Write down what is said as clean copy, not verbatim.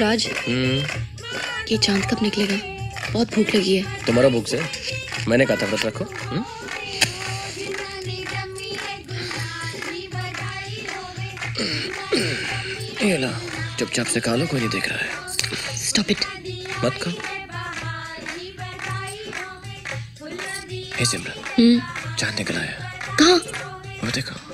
राज, ये चांद कब निकलेगा? बहुत भूख लगी है। तुम्हारा भूख से? मैंने कहा था व्रत रखो। ये लो, चुपचाप से खा लो, कोई नहीं देख रहा है। स्टॉप इट, मत खाओ। हे सिमरन, चांद निकला है। कहाँ? वो देखो।